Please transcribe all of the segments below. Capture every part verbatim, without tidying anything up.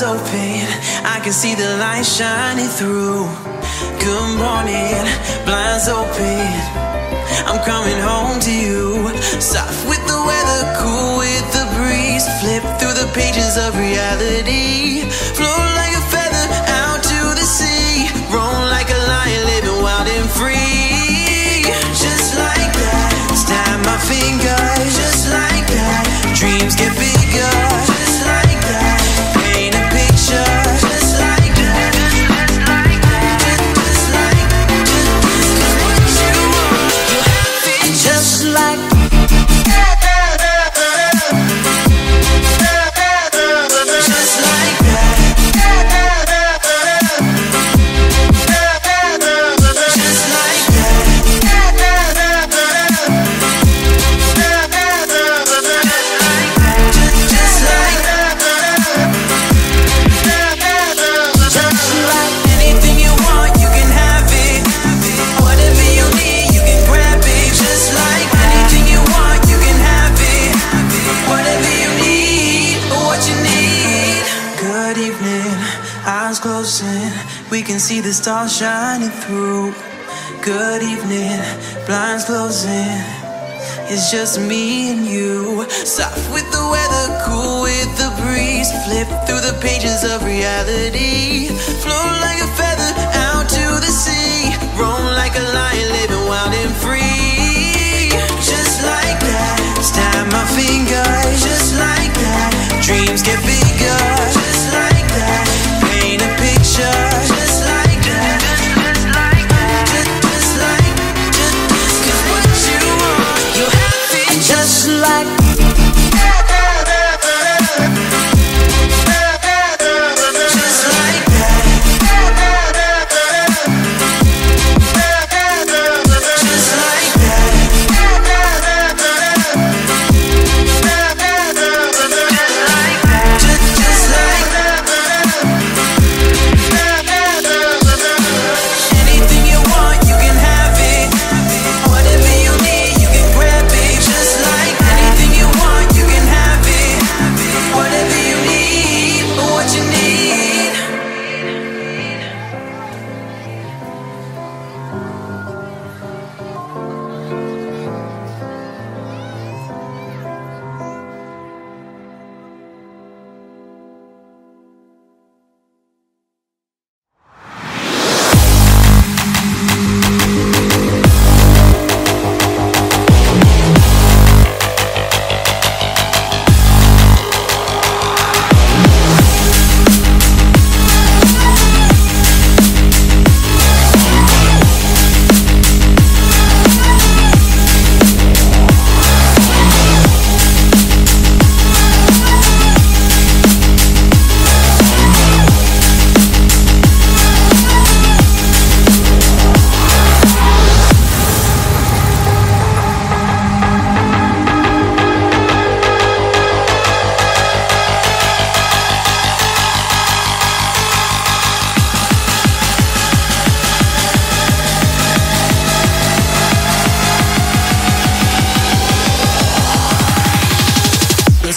eyes open, I can see the light shining through. Good morning, blinds open, I'm coming home to you. Soft with the weather, cool with the breeze, flip through the pages of reality. Float like a feather out to the sea, roam like a lion, living wild and free. Just like that, snap my finger. Just like that, dreams get bigger. Eyes closing, we can see the stars shining through. Good evening, blinds closing, it's just me and you. Soft with the weather, cool with the breeze, flip through the pages of reality. Float like a feather out to the sea, roam like a lion, living wild and free. Just like that, snap my finger. Just like that, dreams get bigger. Just like that, just like that, just like that, just like, just, just, cause what you want, you have it. Just like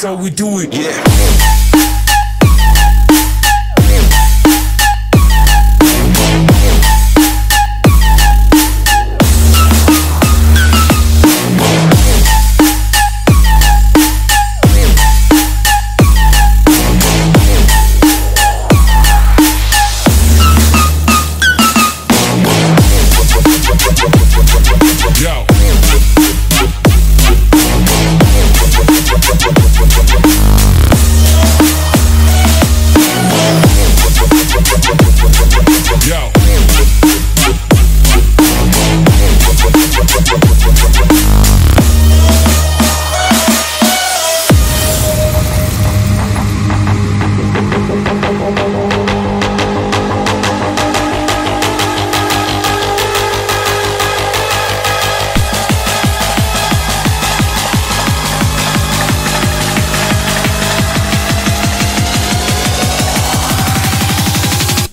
how we do it, yeah.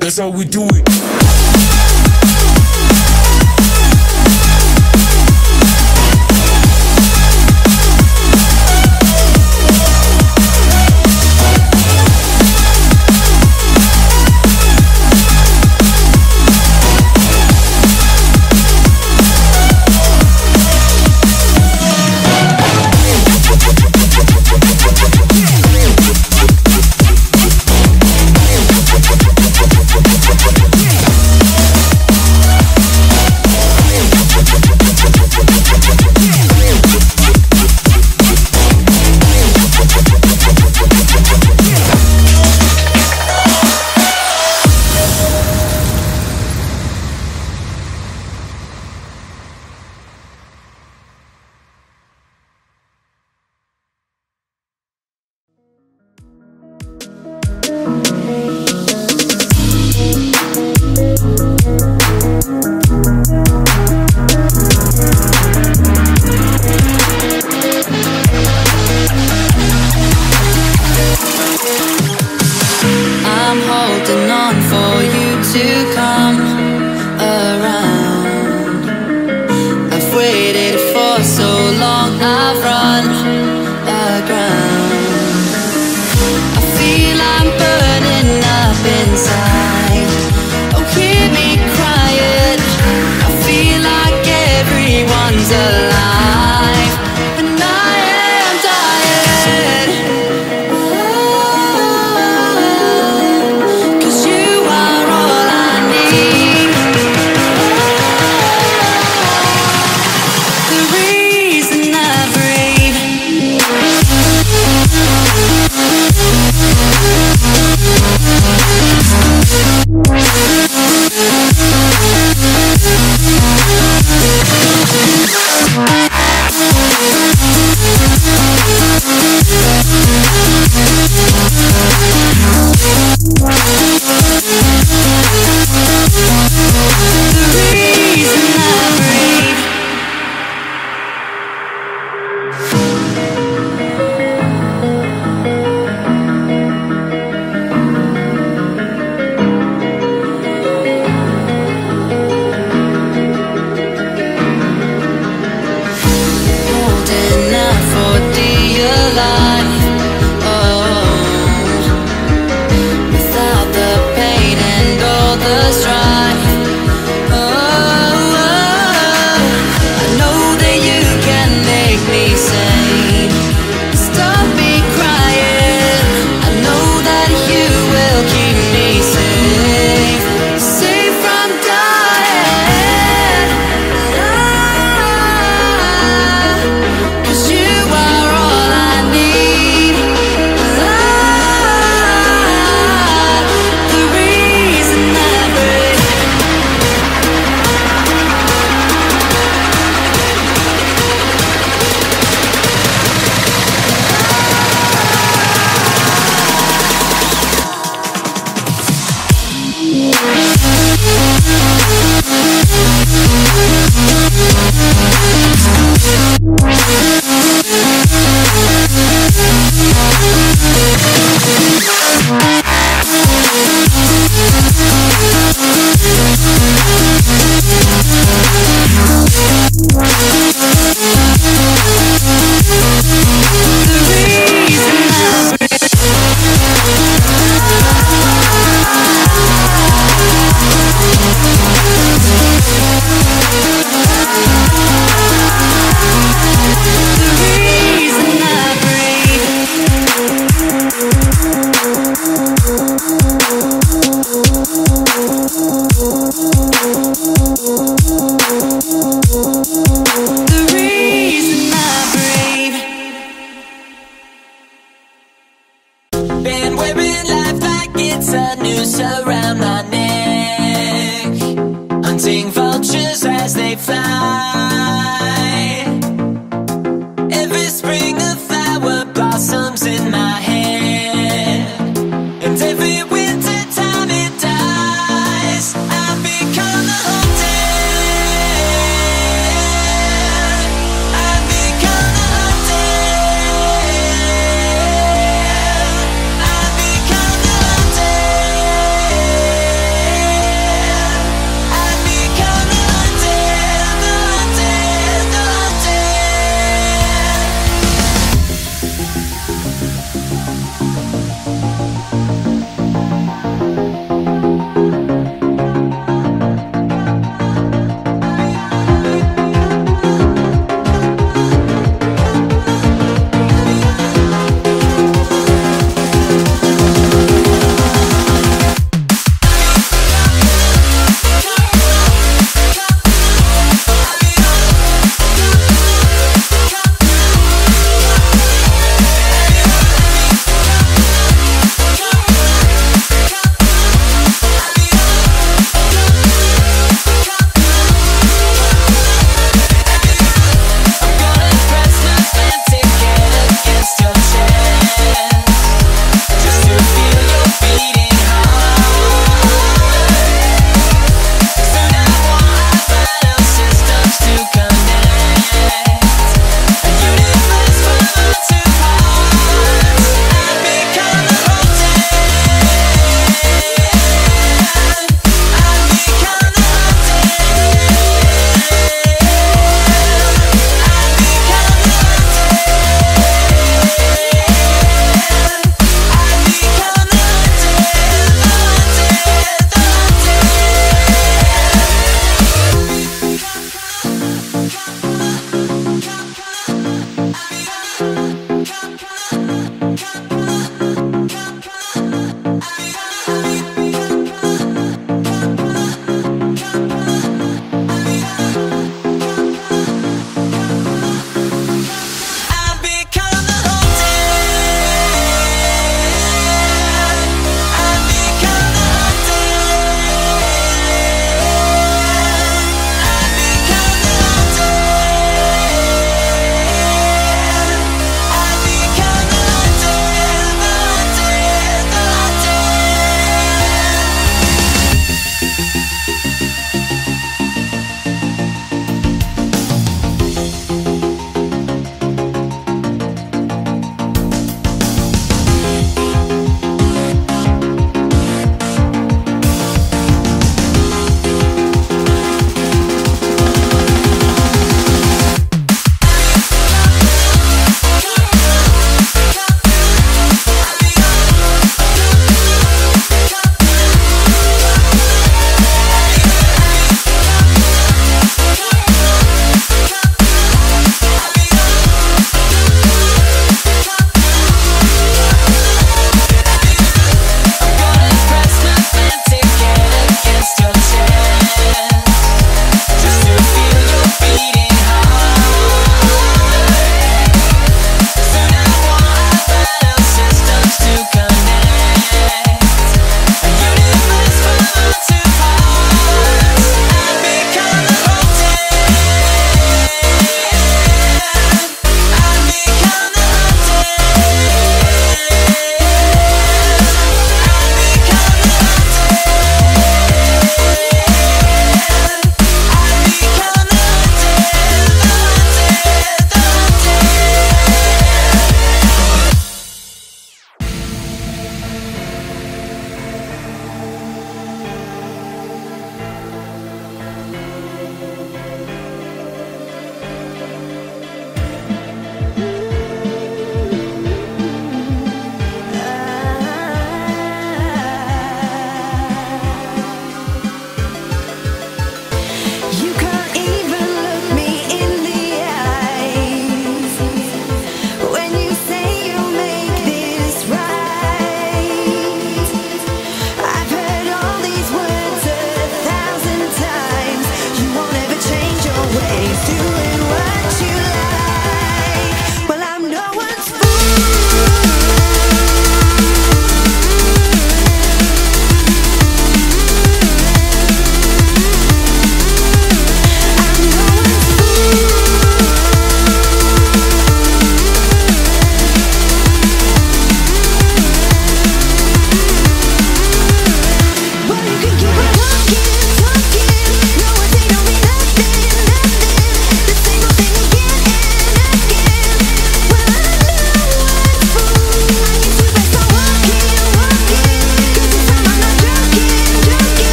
That's how we do it. holding on for you to come around. I've waited for so long, I've run aground. I feel I'm burning up inside. Oh, hear me crying. I feel like everyone's alive, and I am dying.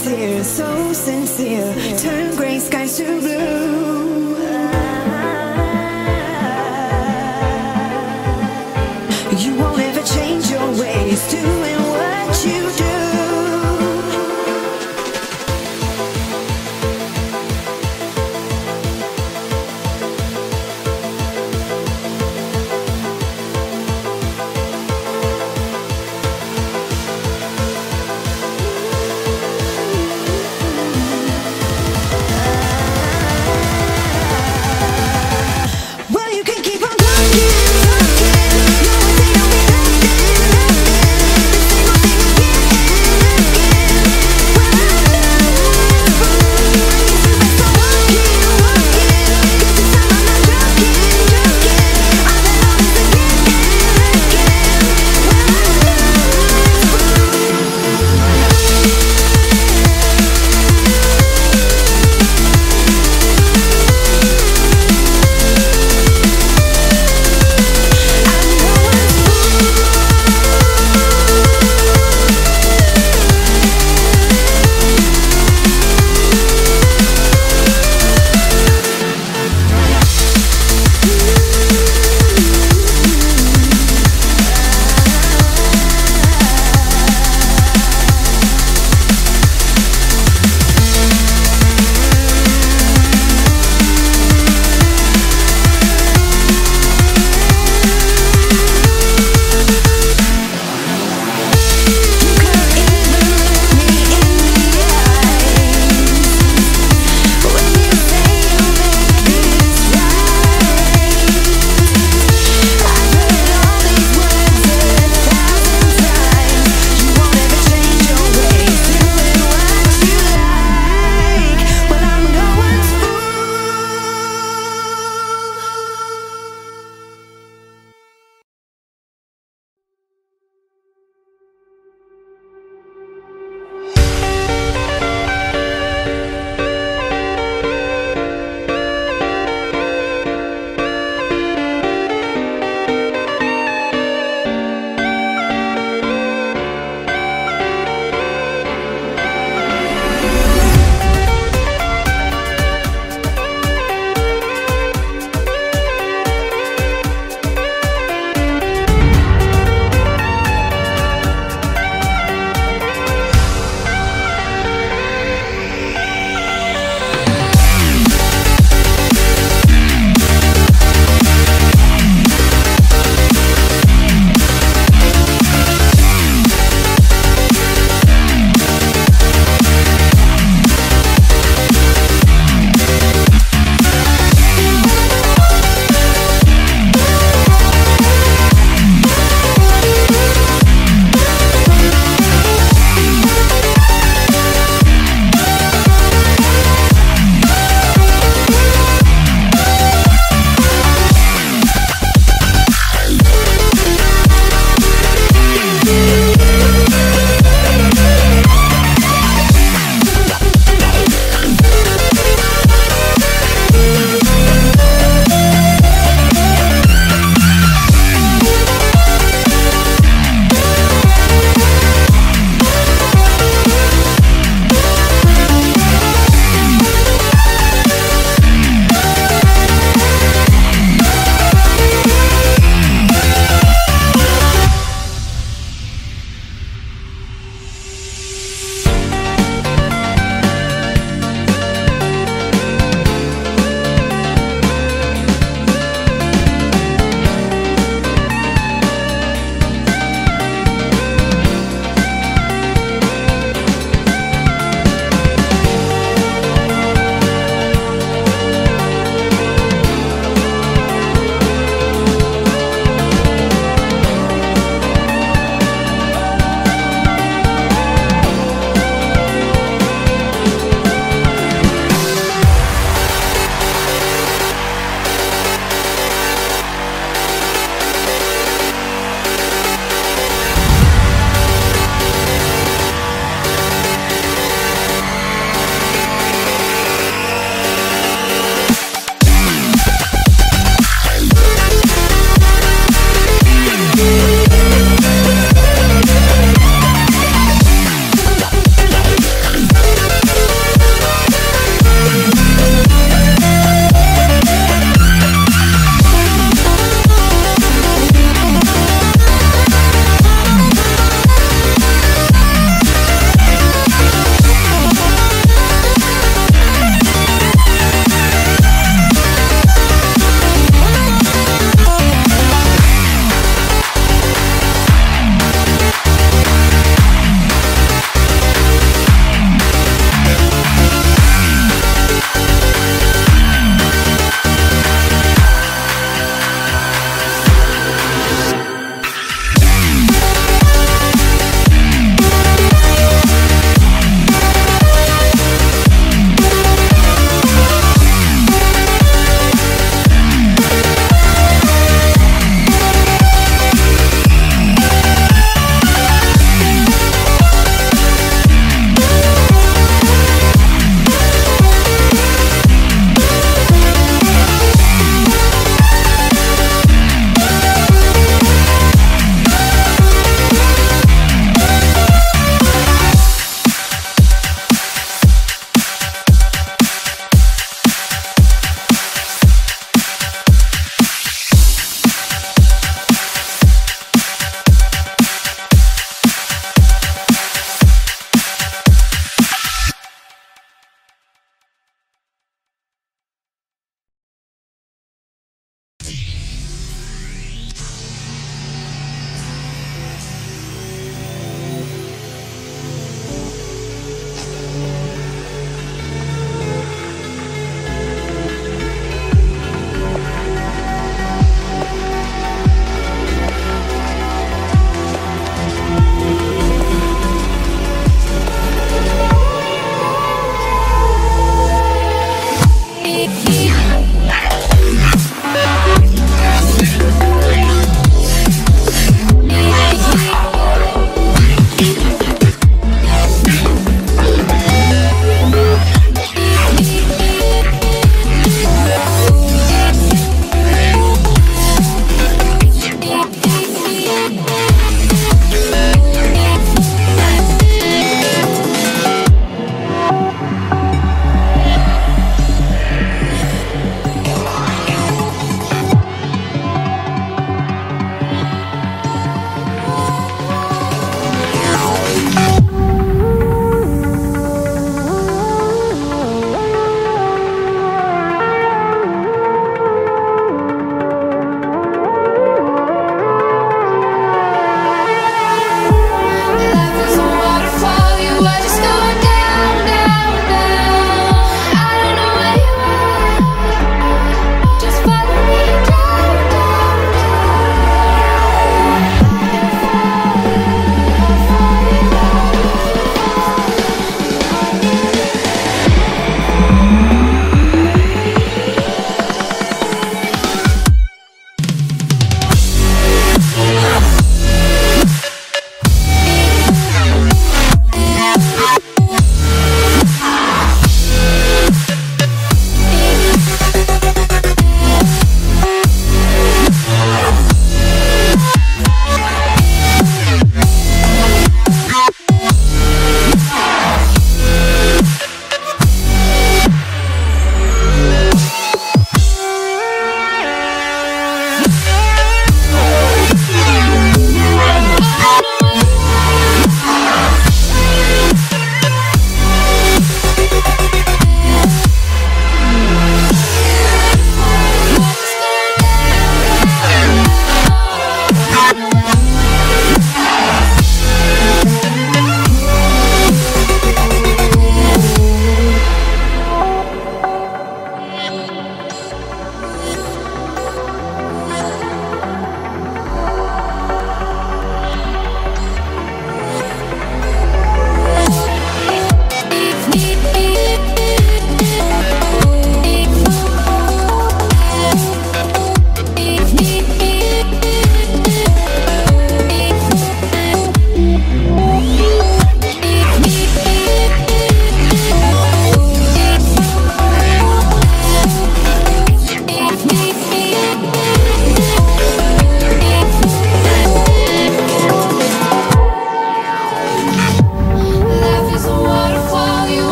sincere, so sincere. Turn gray skies to blue. You won't ever change your ways, doing what you do.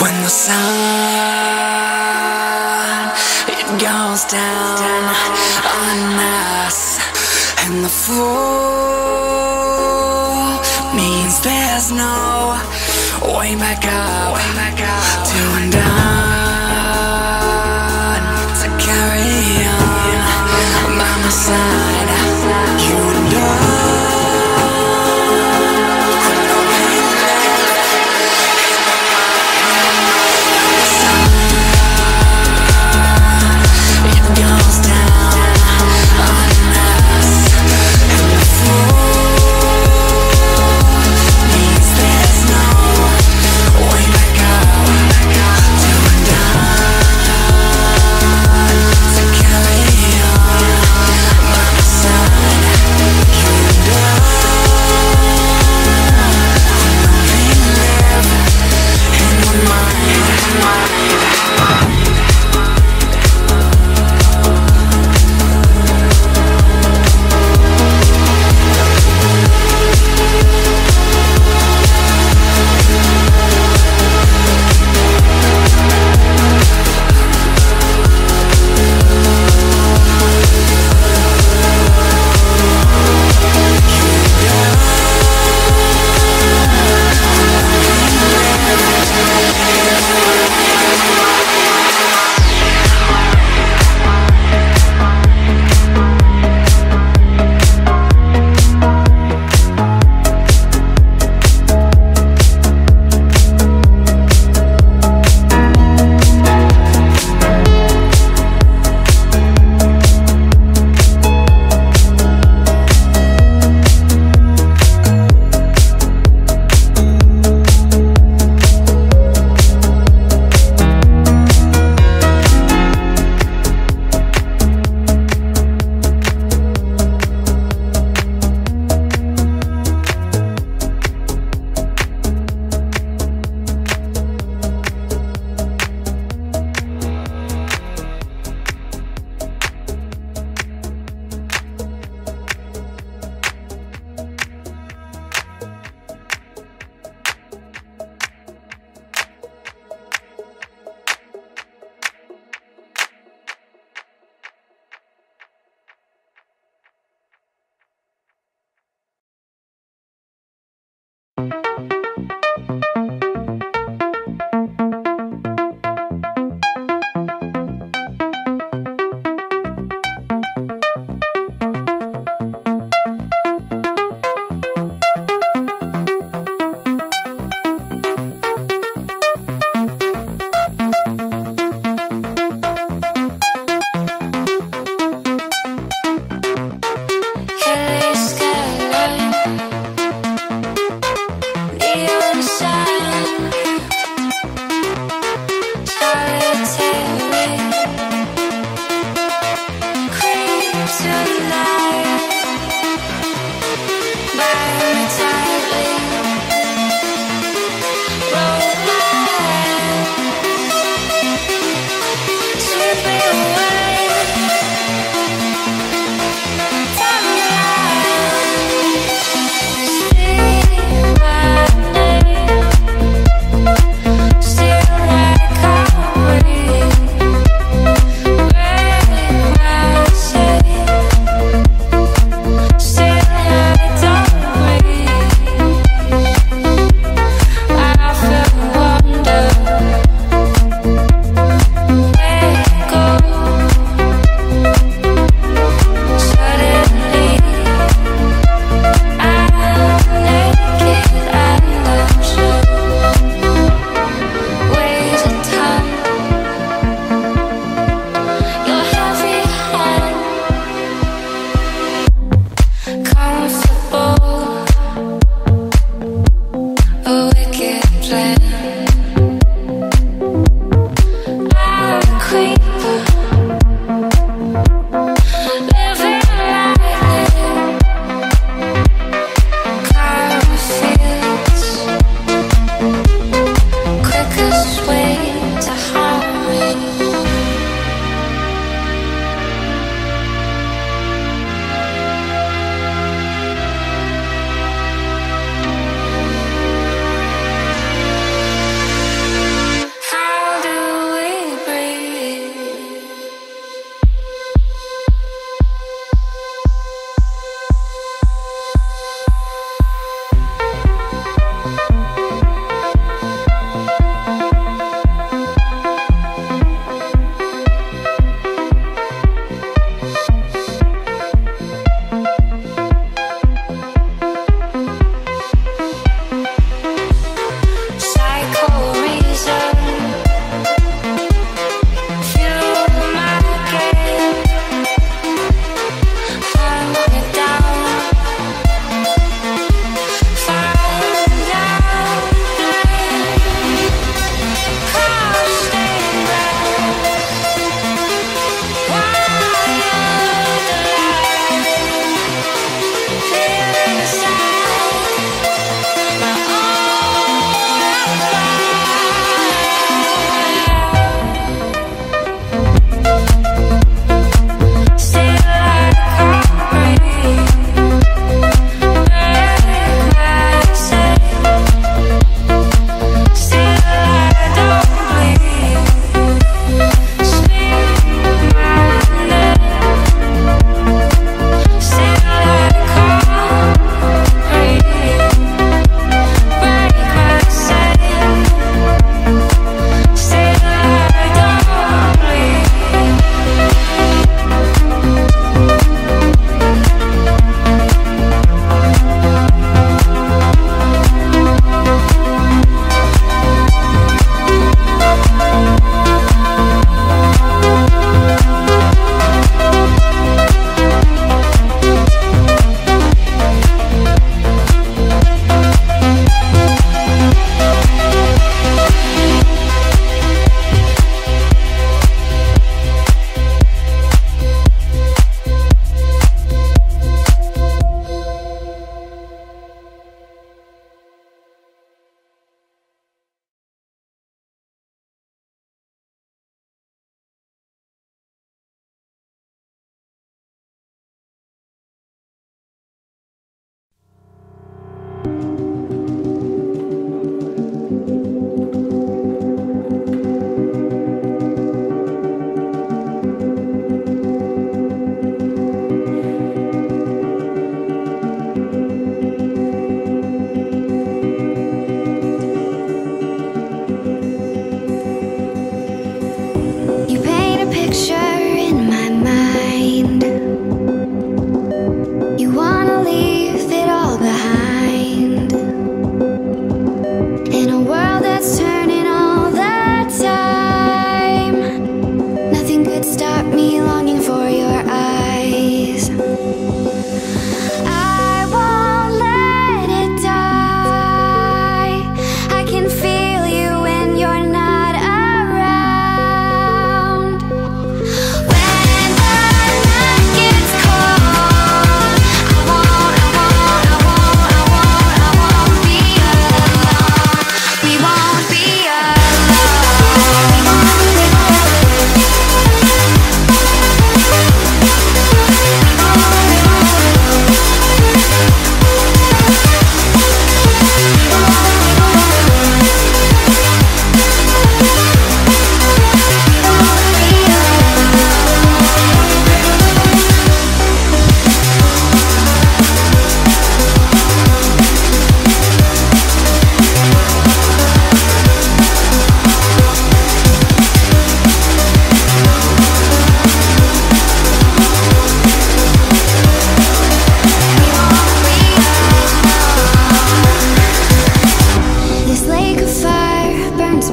When the sun, it goes down on us, and the fall means there's no way back up, way back up to undone, to carry on by my side. You and I,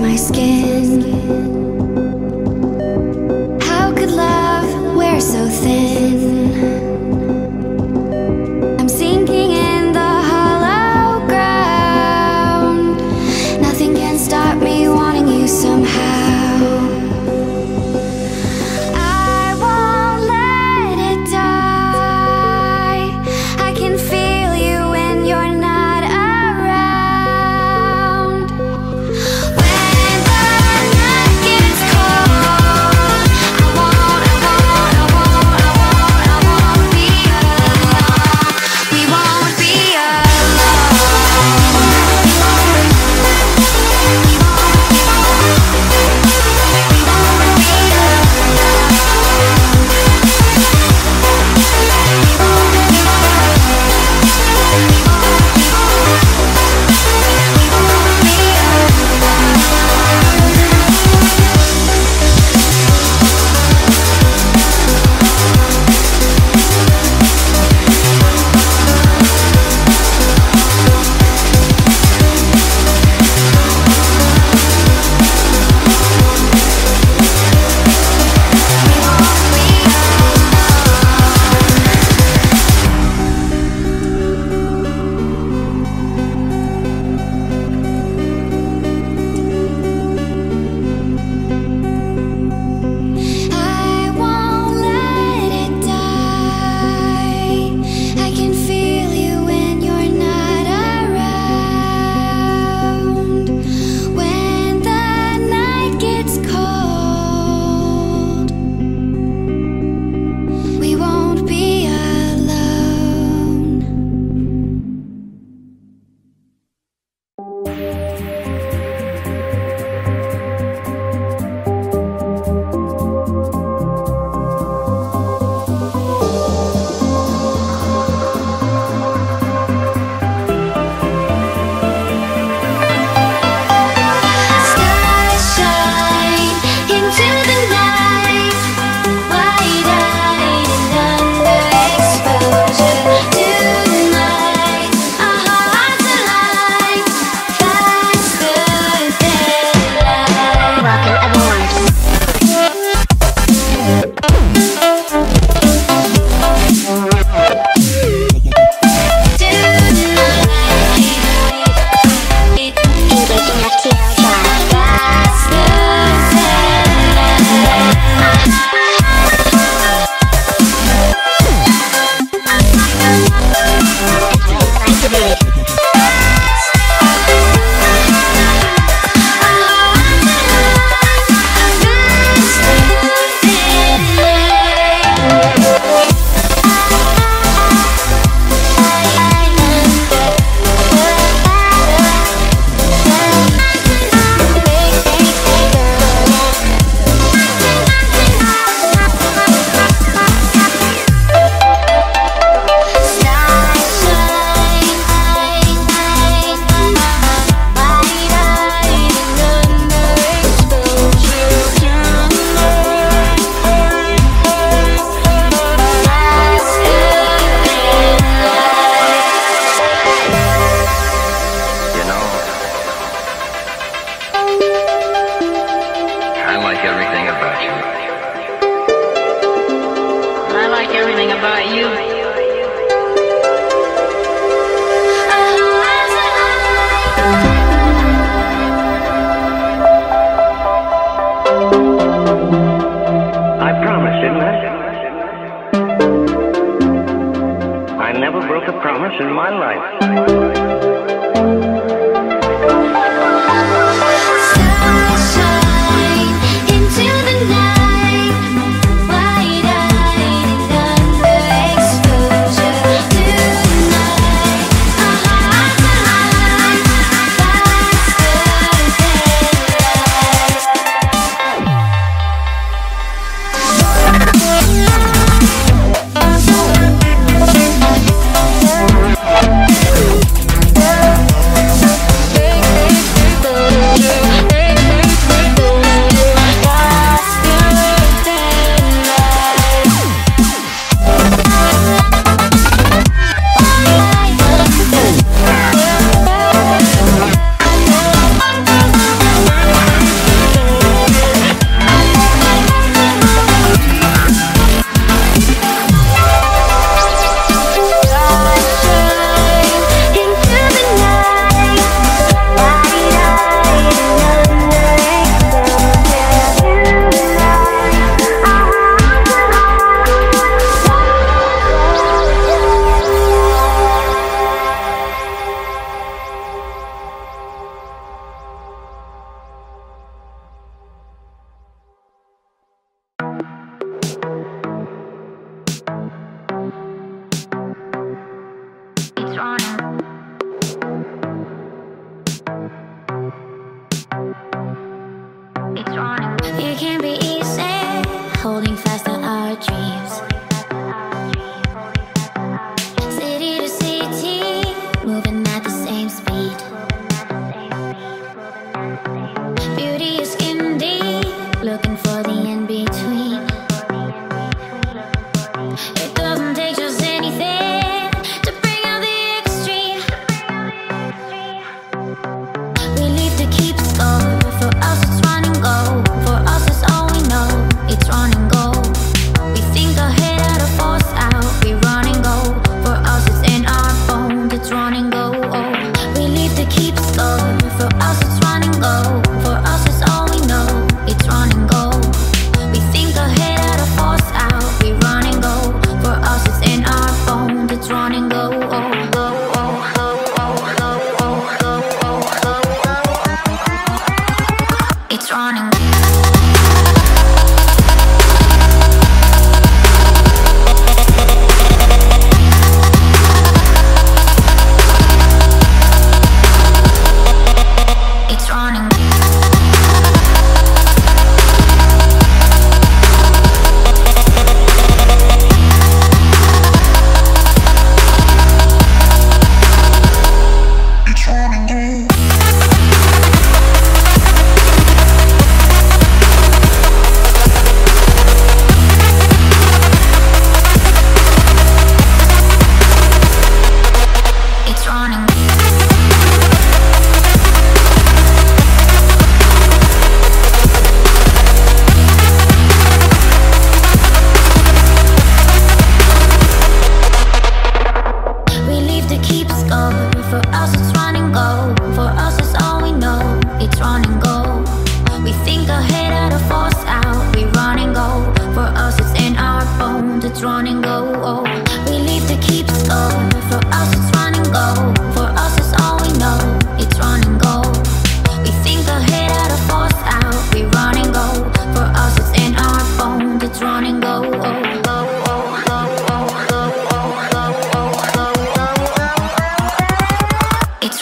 my skin. How could love wear so thin? We'll be right back. running. It's running. For us it's run and go, for us it's all we know, it's run and go. We think ahead out of force out, we run and go. For us it's in our bones, it's run and go. Oh, we leave the keeps go, for us it's run and go, for us it's all we know, it's run and go. We think ahead out of force out, we run and go. For us it's in our bones, it's run and go. Oh, oh, oh, oh.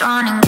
Running. It's running.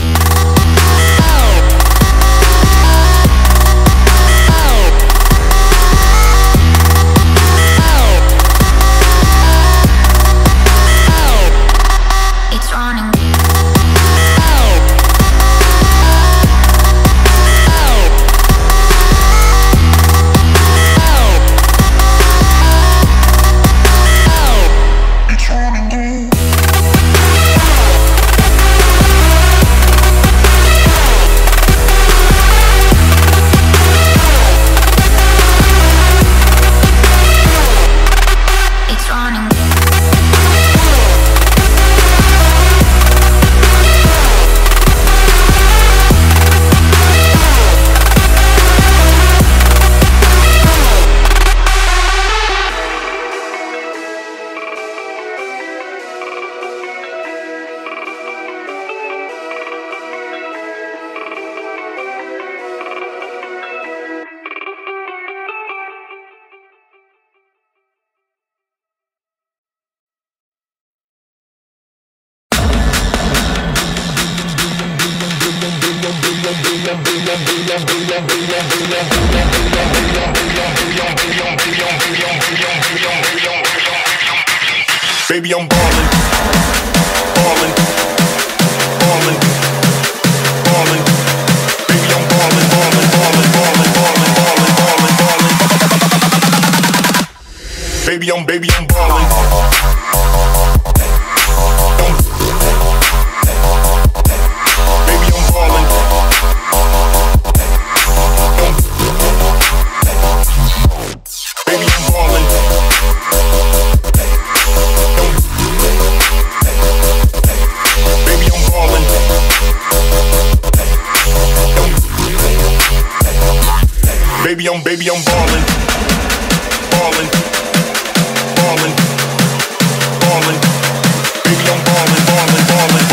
Baby, I'm ballin', ballin', ballin', ballin'. Baby, I'm ballin', ballin', ballin', ballin', ballin', ballin', ballin', ballin', ballin'. Baby, I'm, baby, I'm ballin'. Baby, I'm ballin'. Baby, I'm ballin'. Baby, I'm, baby, I'm ballin', ballin', ballin', ballin'. Baby, I'm ballin', ballin', ballin', ballin', ballin',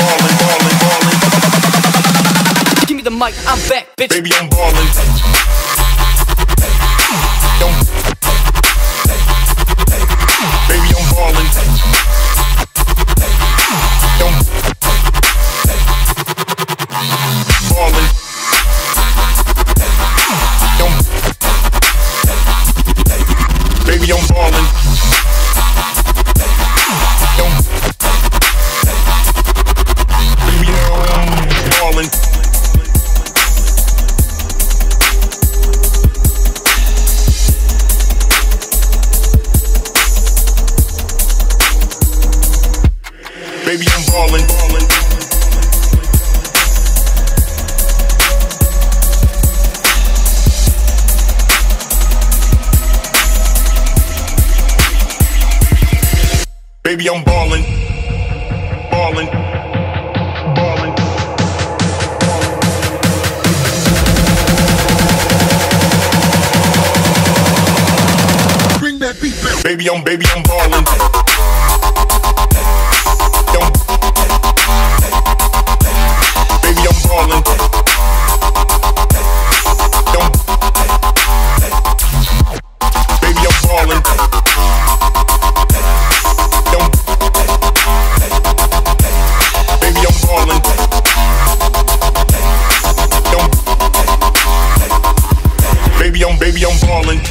ballin', ballin', ballin', ballin'. Give me the mic, I'm back, bitch. Baby, I'm ballin'. Baby, I'm ballin'. Ballin'. Baby, I'm ballin'. Baby, I'm ballin'. Baby, I'm ballin', ballin'. Baby, I'm ballin', ballin', ballin', ballin'. Bring that beat back. Baby, I'm, baby, I'm ballin'. Baby, I'm ballin'. falling.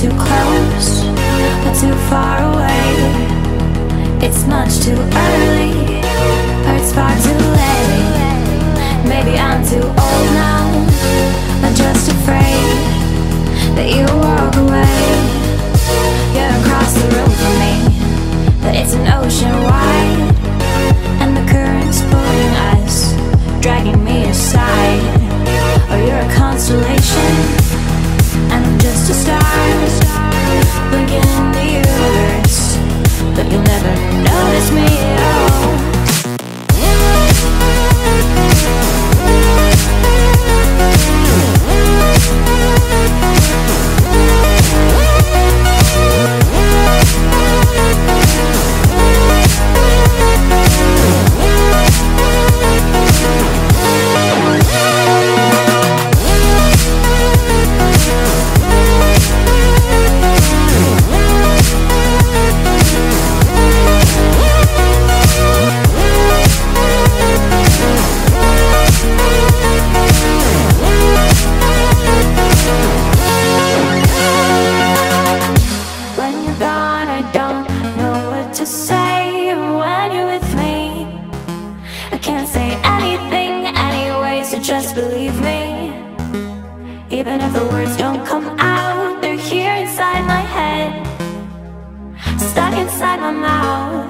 too close, but too far away. It's much too early, or it's far too late. Maybe I'm too old now, I'm just afraid that you'll walk away. You're across the room from me, but it's an ocean wide, and the current's pulling us, dragging me aside. Or you're a constellation, and I'm just a star, blinking in the universe, but you'll never notice me at all. Even if the words don't come out, they're here inside my head, stuck inside my mouth.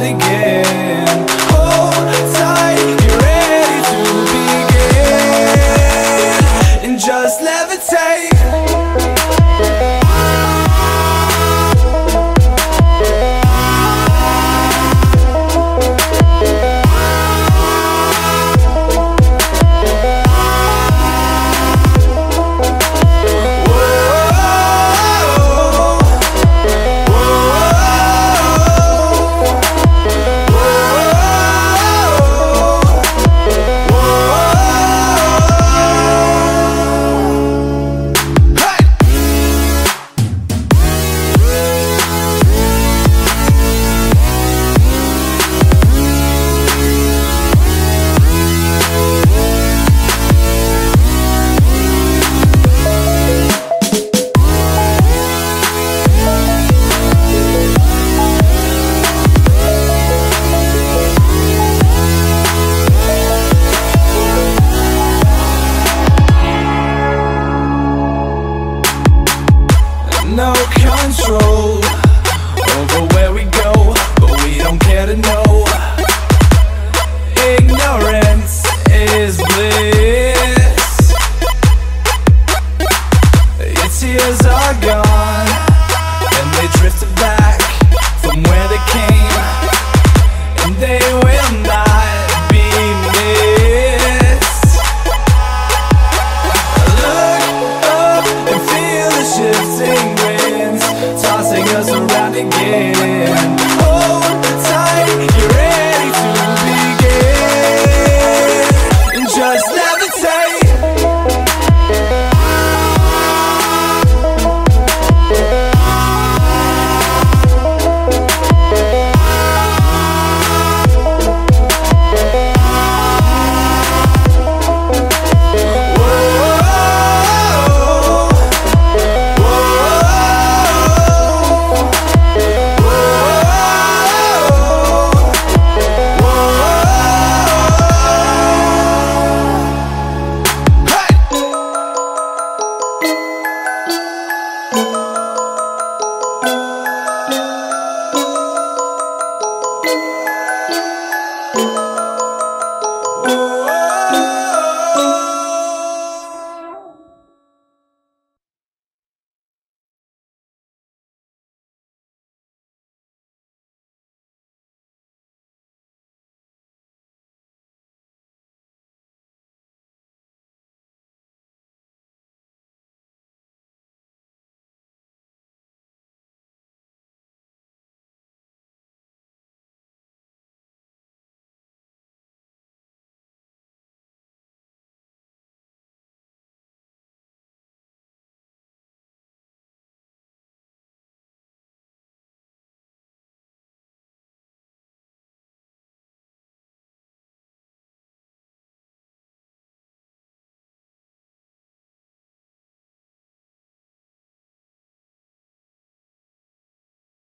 Again.